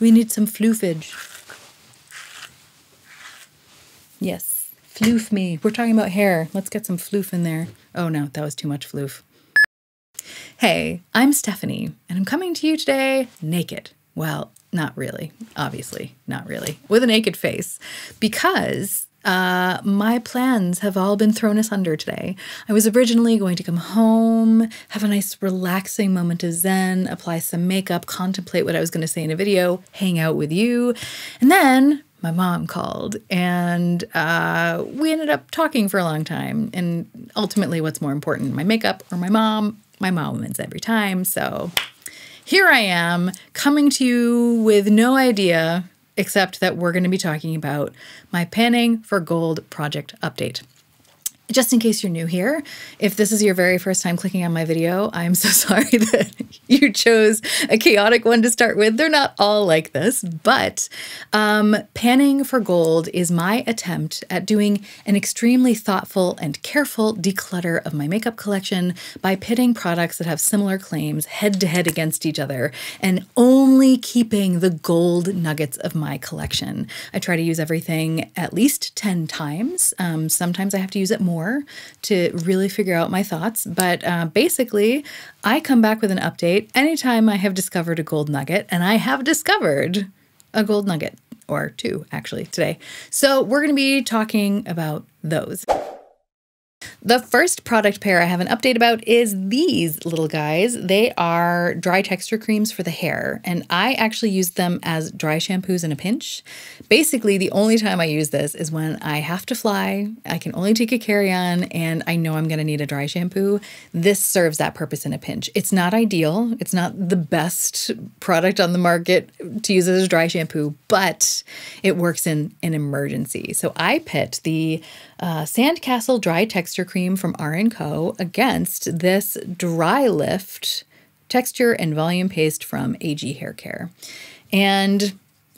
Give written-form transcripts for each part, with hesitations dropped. We need some floofage. Yes, floof me. We're talking about hair. Let's get some floof in there. Oh no, that was too much floof. Hey, I'm Stephanie, and I'm coming to you today naked. Well, not really. Obviously, not really. With a naked face. Because my plans have all been thrown asunder today. I was originally going to come home, have a nice relaxing moment of zen, apply some makeup, contemplate what I was going to say in a video, hang out with you. And then my mom called, and we ended up talking for a long time. And ultimately, what's more important, my makeup or my mom? My mom wins every time. So here I am, coming to you with no idea except that we're going to be talking about my Panning for Gold project update. Just in case you're new here, if this is your very first time clicking on my video, I'm so sorry that you chose a chaotic one to start with. They're not all like this, but Panning for Gold is my attempt at doing an extremely thoughtful and careful declutter of my makeup collection by pitting products that have similar claims head-to-head against each other and only keeping the gold nuggets of my collection. I try to use everything at least 10 times. Sometimes I have to use it more to really figure out my thoughts. But basically, I come back with an update anytime I have discovered a gold nugget, and I have discovered a gold nugget, or two actually, today. So we're going to be talking about those. The first product pair I have an update about is these little guys. They are dry texture creams for the hair, and I actually use them as dry shampoos in a pinch. Basically, the only time I use this is when I have to fly, I can only take a carry-on, and I know I'm going to need a dry shampoo. This serves that purpose in a pinch. It's not ideal. It's not the best product on the market to use as a dry shampoo, but it works in an emergency. So I picked the Sandcastle dry texture cream from R+Co against this dry lift texture and volume paste from AG Hair Care. And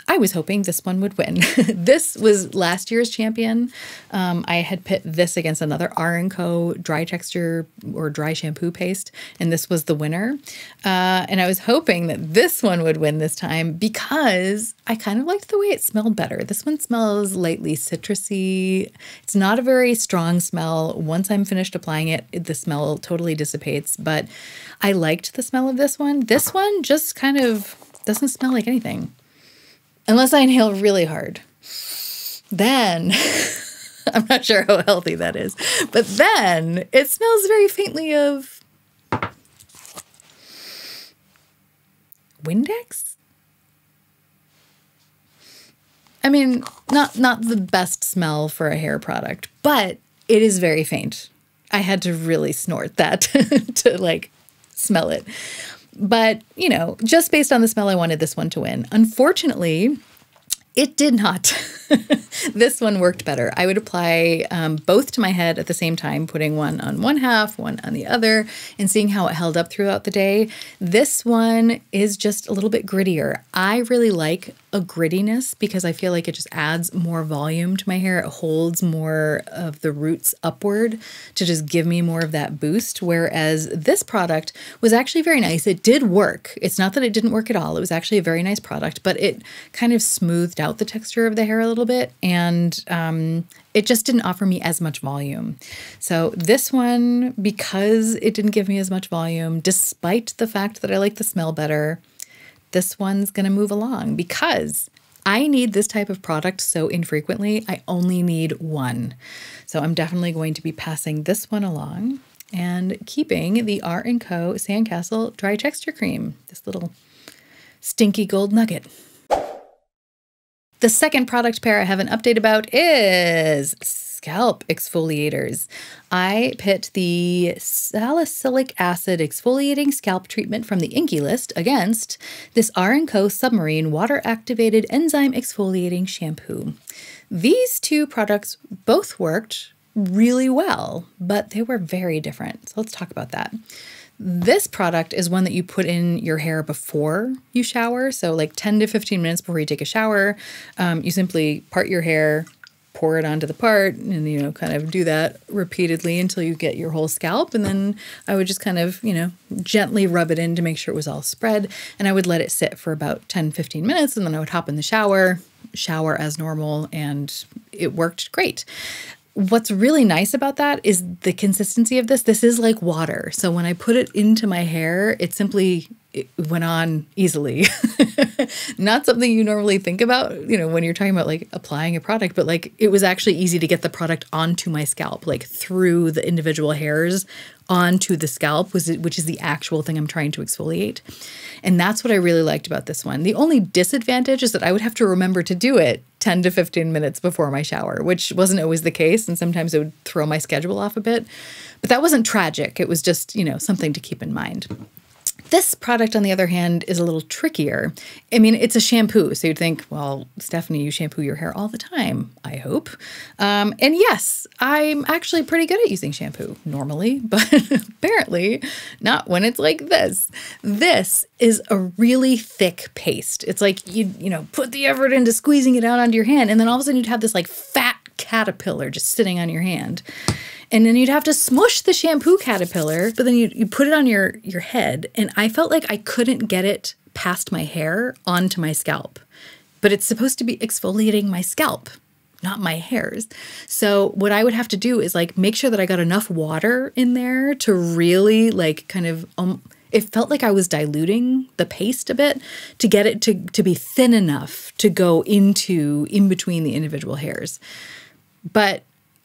I was hoping this one would win. This was last year's champion. I had pit this against another R+Co dry texture or dry shampoo paste, and this was the winner. And I was hoping that this one would win this time because I kind of liked the way it smelled better. This one smells lightly citrusy. It's not a very strong smell. Once I'm finished applying it, the smell totally dissipates, but I liked the smell of this one. This one just kind of doesn't smell like anything. Unless I inhale really hard, then I'm not sure how healthy that is, but then it smells very faintly of Windex? I mean, not the best smell for a hair product, but it is very faint. I had to really snort that to like smell it. But, you know, just based on the smell, I wanted this one to win. Unfortunately, it did not. This one worked better. I would apply both to my head at the same time, putting one on one half, one on the other, and seeing how it held up throughout the day. This one is just a little bit grittier. I really like a grittiness because I feel like it just adds more volume to my hair. It holds more of the roots upward to just give me more of that boost, whereas this product was actually very nice. It did work. It's not that it didn't work at all. It was actually a very nice product, but it kind of smoothed out the texture of the hair a little bit, and it just didn't offer me as much volume. So this one, because it didn't give me as much volume, despite the fact that I like the smell better, this one's going to move along because I need this type of product so infrequently. I only need one. So I'm definitely going to be passing this one along and keeping the R+Co Sandcastle Dry Texture Cream, this little stinky gold nugget. The second product pair I have an update about is scalp exfoliators. I picked the Salicylic Acid Exfoliating Scalp Treatment from The Inkey List against this R+Co Submarine Water-Activated Enzyme Exfoliating Shampoo. These two products both worked really well, but they were very different. So let's talk about that. This product is one that you put in your hair before you shower. So like 10 to 15 minutes before you take a shower, you simply part your hair, pour it onto the part and, you know, kind of do that repeatedly until you get your whole scalp. And then I would just kind of, you know, gently rub it in to make sure it was all spread. And I would let it sit for about 10, 15 minutes. And then I would hop in the shower, shower as normal, and it worked great. What's really nice about that is the consistency of this. This is like water. So when I put it into my hair, it simply went on easily. Not something you normally think about, you know, when you're talking about like applying a product, but like it was actually easy to get the product onto my scalp, like through the individual hairs onto the scalp, which is the actual thing I'm trying to exfoliate. And that's what I really liked about this one. The only disadvantage is that I would have to remember to do it 10 to 15 minutes before my shower, which wasn't always the case. And sometimes it would throw my schedule off a bit, but that wasn't tragic. It was just, you know, something to keep in mind. This product, on the other hand, is a little trickier. I mean, it's a shampoo. So you'd think, well, Stephanie, you shampoo your hair all the time, I hope. And yes, I'm actually pretty good at using shampoo normally, but apparently not when it's like this. This is a really thick paste. It's like you know, put the effort into squeezing it out onto your hand, and then all of a sudden you'd have this like fat caterpillar just sitting on your hand. And then you'd have to smush the shampoo caterpillar, but then you put it on your head. And I felt like I couldn't get it past my hair onto my scalp. But it's supposed to be exfoliating my scalp, not my hairs. So what I would have to do is like make sure that I got enough water in there to really like kind of it felt like I was diluting the paste a bit to get it to be thin enough to go in between the individual hairs. But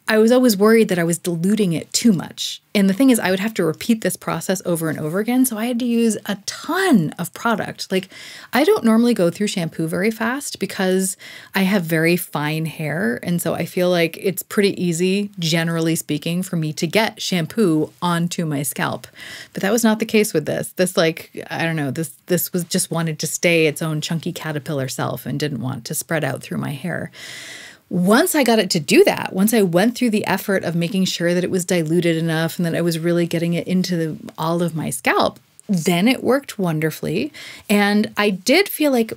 I was always worried that I was diluting it too much. And the thing is, I would have to repeat this process over and over again. So I had to use a ton of product. Like, I don't normally go through shampoo very fast because I have very fine hair. And so I feel like it's pretty easy, generally speaking, for me to get shampoo onto my scalp. But that was not the case with this. This, like, I don't know, this was just wanted to stay its own chunky caterpillar self and didn't want to spread out through my hair. Once I got it to do that, once I went through the effort of making sure that it was diluted enough and that I was really getting it into all of my scalp, then it worked wonderfully. And I did feel like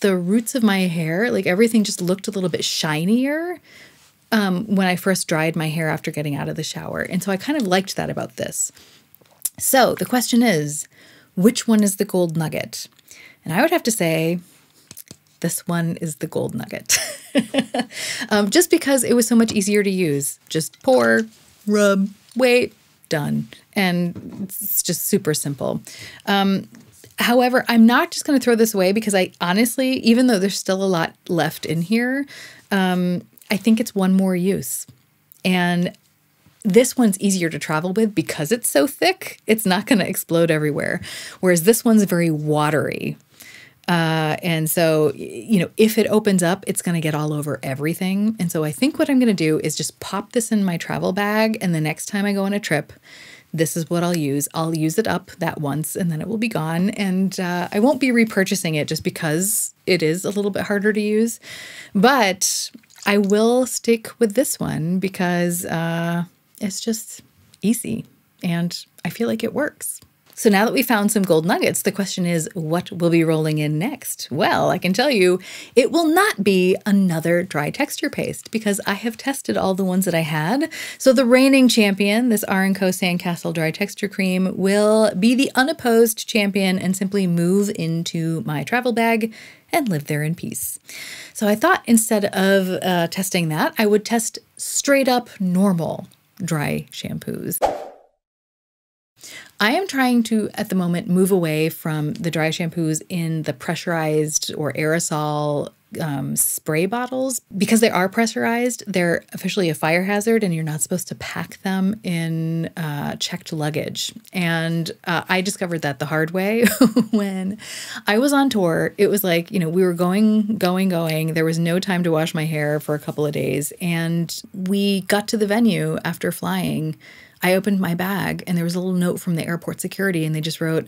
the roots of my hair, like everything just looked a little bit shinier when I first dried my hair after getting out of the shower. And so I kind of liked that about this. So the question is, which one is the gold nugget? And I would have to say, this one is the gold nugget. Just because it was so much easier to use. Just pour, rub, wait, done. And it's just super simple. However, I'm not just going to throw this away because I honestly, even though there's still a lot left in here, I think it's one more use. And this one's easier to travel with because it's so thick. It's not going to explode everywhere. Whereas this one's very watery. And so, you know, if it opens up, it's going to get all over everything. And so I think what I'm going to do is just pop this in my travel bag. And the next time I go on a trip, this is what I'll use. I'll use it up that once and then it will be gone. And I won't be repurchasing it just because it is a little bit harder to use. But I will stick with this one because it's just easy and I feel like it works. So now that we found some gold nuggets, the question is, what will be rolling in next? Well, I can tell you, it will not be another dry texture paste because I have tested all the ones that I had. So the reigning champion, this R+Co Sandcastle Dry Texture Cream, will be the unopposed champion and simply move into my travel bag and live there in peace. So I thought instead of testing that, I would test straight up normal dry shampoos. I am trying to, at the moment, move away from the dry shampoos in the pressurized or aerosol spray bottles. Because they are pressurized, they're officially a fire hazard and you're not supposed to pack them in checked luggage. And I discovered that the hard way when I was on tour. It was like, you know, we were going. There was no time to wash my hair for a couple of days. And we got to the venue after flying. I opened my bag and there was a little note from the airport security and they just wrote,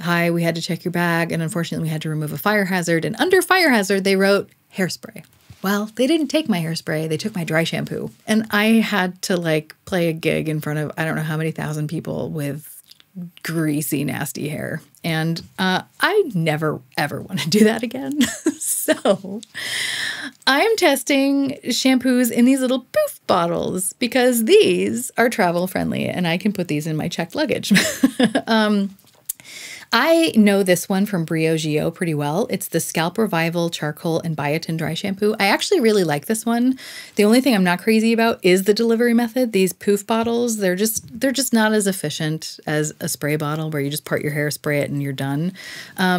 "Hi, we had to check your bag and unfortunately we had to remove a fire hazard." And under fire hazard, they wrote hairspray. Well, they didn't take my hairspray. They took my dry shampoo. And I had to like play a gig in front of I don't know how many thousand people with greasy, nasty hair. And I never, ever want to do that again. So I'm testing shampoos in these little poof bottles because these are travel friendly and I can put these in my checked luggage. I know this one from Briogeo pretty well. It's the Scalp Revival Charcoal and Biotin Dry Shampoo. I actually really like this one. The only thing I'm not crazy about is the delivery method. These poof bottles, they're just not as efficient as a spray bottle where you just part your hair, spray it, and you're done.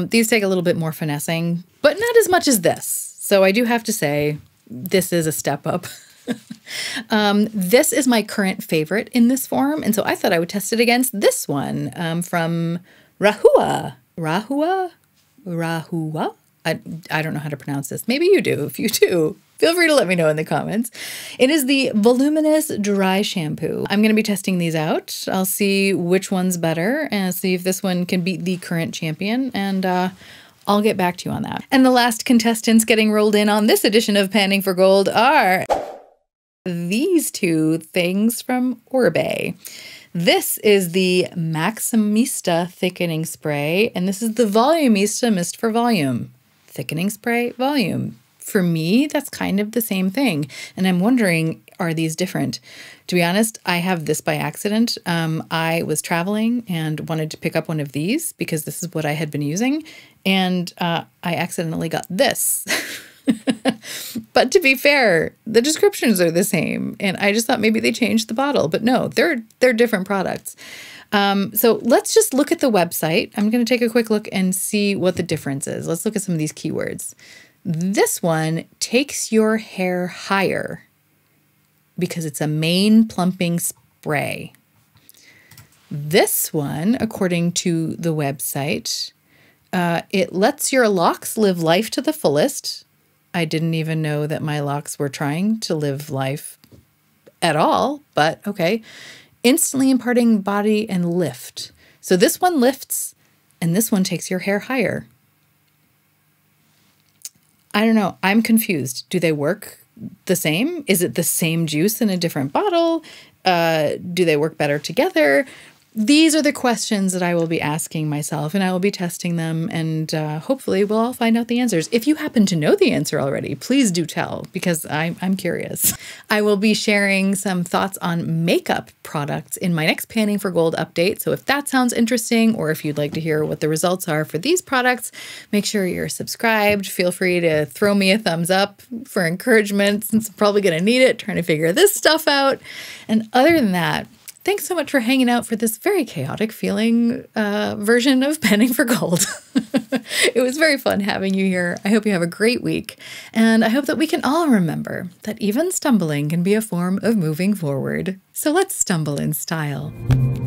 These take a little bit more finessing, but not as much as this. So I do have to say this is a step up. This is my current favorite in this form, and so I thought I would test it against this one from Rahua. Rahua? Rahua? I don't know how to pronounce this. Maybe you do. If you do, feel free to let me know in the comments. It is the Voluminous Dry Shampoo. I'm going to be testing these out. I'll see which one's better and see if this one can beat the current champion, and I'll get back to you on that. And the last contestants getting rolled in on this edition of Panning for Gold are these two things from Oribe. This is the Maximista Thickening Spray, and this is the Volumista Mist for Volume. Thickening Spray, Volume. For me, that's kind of the same thing, and I'm wondering, are these different? To be honest, I have this by accident. I was traveling and wanted to pick up one of these because this is what I had been using, and I accidentally got this. But to be fair, the descriptions are the same, and I just thought maybe they changed the bottle, but no, they're different products. So let's just look at the website. I'm going to take a quick look and see what the difference is. Let's look at some of these keywords. This one takes your hair higher because it's a mane plumping spray. This one, according to the website, it lets your locks live life to the fullest. I didn't even know that my locks were trying to live life at all, but okay. Instantly imparting body and lift. So this one lifts and this one takes your hair higher. I don't know. I'm confused. Do they work the same? Is it the same juice in a different bottle? Do they work better together? These are the questions that I will be asking myself, and I will be testing them, and hopefully we'll all find out the answers. If you happen to know the answer already, please do tell, because I'm curious. I will be sharing some thoughts on makeup products in my next Panning for Gold update, so if that sounds interesting, or if you'd like to hear what the results are for these products, make sure you're subscribed. Feel free to throw me a thumbs up for encouragement, since I'm probably going to need it, trying to figure this stuff out. And other than that, thanks so much for hanging out for this very chaotic feeling version of Panning for Gold. It was very fun having you here. I hope you have a great week. And I hope that we can all remember that even stumbling can be a form of moving forward. So let's stumble in style.